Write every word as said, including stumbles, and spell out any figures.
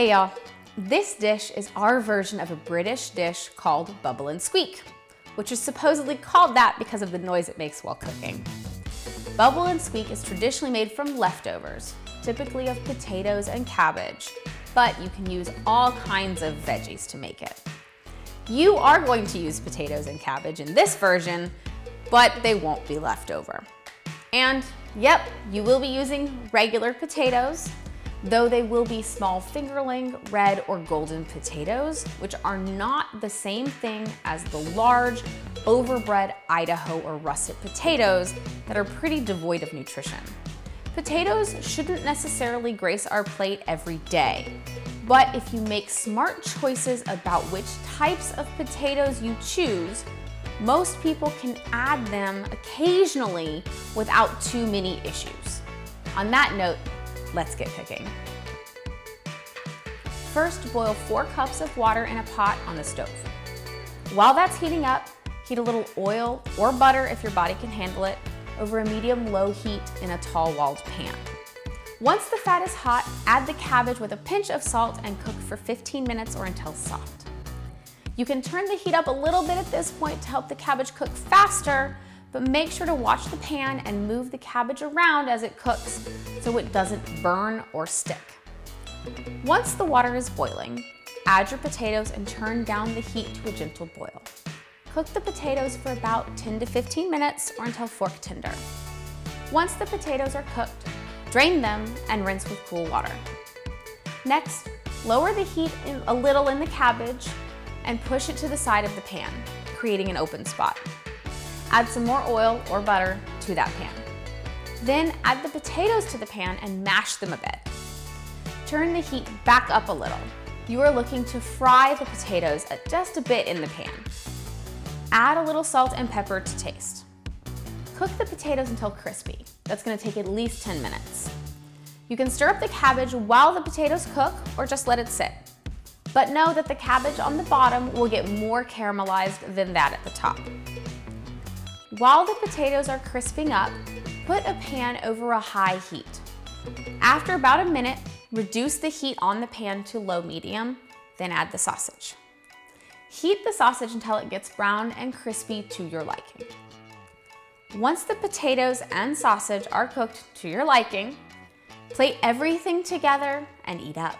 Hey y'all, this dish is our version of a British dish called bubble and squeak, which is supposedly called that because of the noise it makes while cooking. Bubble and squeak is traditionally made from leftovers, typically of potatoes and cabbage, but you can use all kinds of veggies to make it. You are going to use potatoes and cabbage in this version, but they won't be left over. And yep, you will be using regular potatoes, though they will be small fingerling, red, or golden potatoes, which are not the same thing as the large, overbred Idaho or russet potatoes that are pretty devoid of nutrition. Potatoes shouldn't necessarily grace our plate every day, but if you make smart choices about which types of potatoes you choose, most people can add them occasionally without too many issues. On that note, let's get cooking. First, boil four cups of water in a pot on the stove. While that's heating up, heat a little oil or butter if your body can handle it over a medium-low heat in a tall-walled pan. Once the fat is hot, add the cabbage with a pinch of salt and cook for fifteen minutes or until soft. You can turn the heat up a little bit at this point to help the cabbage cook faster, but make sure to watch the pan and move the cabbage around as it cooks so it doesn't burn or stick. Once the water is boiling, add your potatoes and turn down the heat to a gentle boil. Cook the potatoes for about ten to fifteen minutes or until fork tender. Once the potatoes are cooked, drain them and rinse with cool water. Next, lower the heat a little in the cabbage and push it to the side of the pan, creating an open spot. Add some more oil or butter to that pan. Then add the potatoes to the pan and mash them a bit. Turn the heat back up a little. You are looking to fry the potatoes just a bit in the pan. Add a little salt and pepper to taste. Cook the potatoes until crispy. That's gonna take at least ten minutes. You can stir up the cabbage while the potatoes cook or just let it sit. But know that the cabbage on the bottom will get more caramelized than that at the top. While the potatoes are crisping up, put a pan over a high heat. After about a minute, reduce the heat on the pan to low-medium, then add the sausage. Heat the sausage until it gets brown and crispy to your liking. Once the potatoes and sausage are cooked to your liking, plate everything together and eat up.